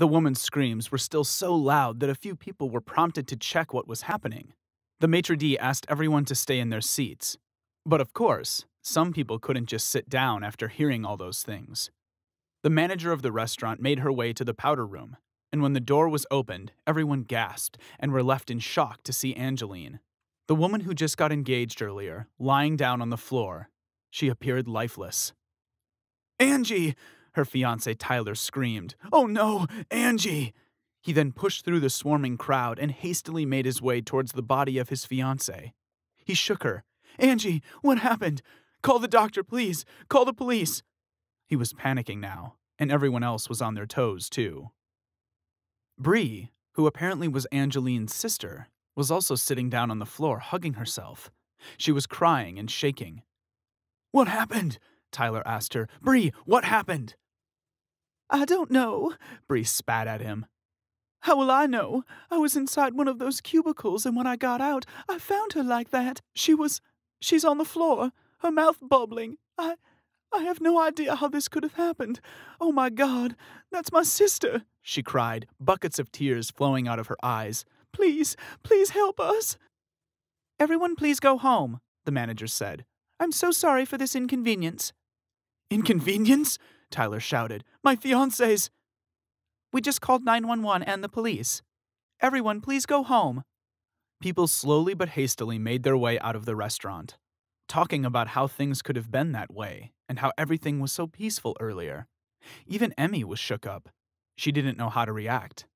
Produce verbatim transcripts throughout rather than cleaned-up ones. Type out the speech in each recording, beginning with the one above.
The woman's screams were still so loud that a few people were prompted to check what was happening. The maitre d' asked everyone to stay in their seats. But of course, some people couldn't just sit down after hearing all those things. The manager of the restaurant made her way to the powder room, and when the door was opened, everyone gasped and were left in shock to see Angeline, the woman who just got engaged earlier, lying down on the floor. She appeared lifeless. "Angie!" her fiancé Tyler screamed. "Oh no, Angie!" He then pushed through the swarming crowd and hastily made his way towards the body of his fiancée. He shook her. "Angie, what happened? Call the doctor, please! Call the police!" He was panicking now, and everyone else was on their toes, too. Bree, who apparently was Angeline's sister, was also sitting down on the floor hugging herself. She was crying and shaking. "What happened?" Tyler asked her. "Bree, what happened?" "I don't know," Bree spat at him. "How will I know? I was inside one of those cubicles, and when I got out, I found her like that. She was... she's on the floor, her mouth bubbling. I... I have no idea how this could have happened. Oh my God, that's my sister," she cried, buckets of tears flowing out of her eyes. "Please, please help us." "Everyone please go home," the manager said. "I'm so sorry for this inconvenience." "Inconvenience?" Tyler shouted. "My fiancé's—" "We just called nine one one and the police. Everyone please go home." People slowly but hastily made their way out of the restaurant, talking about how things could have been that way and how everything was so peaceful earlier. Even Emmy was shook up. She didn't know how to react.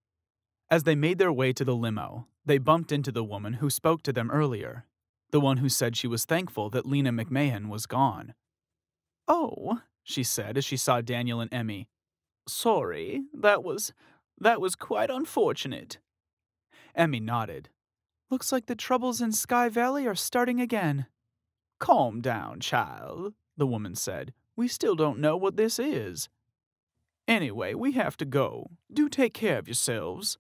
As they made their way to the limo, they bumped into the woman who spoke to them earlier, the one who said she was thankful that Lena McMahon was gone. "Oh," she said as she saw Daniel and Emmy. "Sorry, that was, that was quite unfortunate." Emmy nodded. "Looks like the troubles in Sky Valley are starting again." "Calm down, child," the woman said. "We still don't know what this is. Anyway, we have to go. Do take care of yourselves."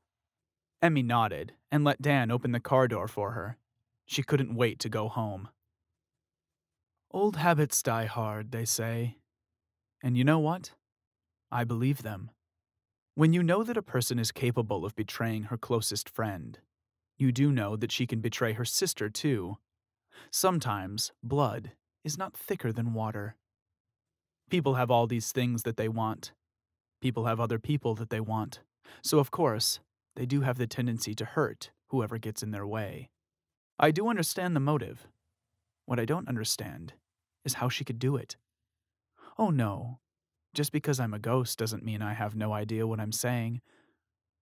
Emmy nodded and let Dan open the car door for her. She couldn't wait to go home. Old habits die hard, they say. And you know what? I believe them. When you know that a person is capable of betraying her closest friend, you do know that she can betray her sister too. Sometimes blood is not thicker than water. People have all these things that they want. People have other people that they want. So of course, they do have the tendency to hurt whoever gets in their way. I do understand the motive. What I don't understand is how she could do it. Oh no, just because I'm a ghost doesn't mean I have no idea what I'm saying.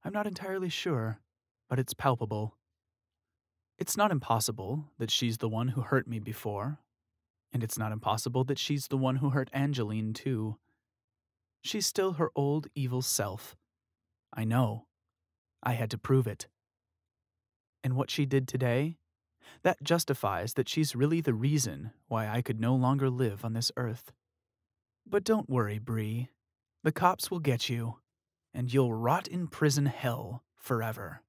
I'm not entirely sure, but it's palpable. It's not impossible that she's the one who hurt me before, and it's not impossible that she's the one who hurt Angeline too. She's still her old evil self. I know. I had to prove it. And what she did today, that justifies that she's really the reason why I could no longer live on this earth. But don't worry, Bree. The cops will get you, and you'll rot in prison hell forever.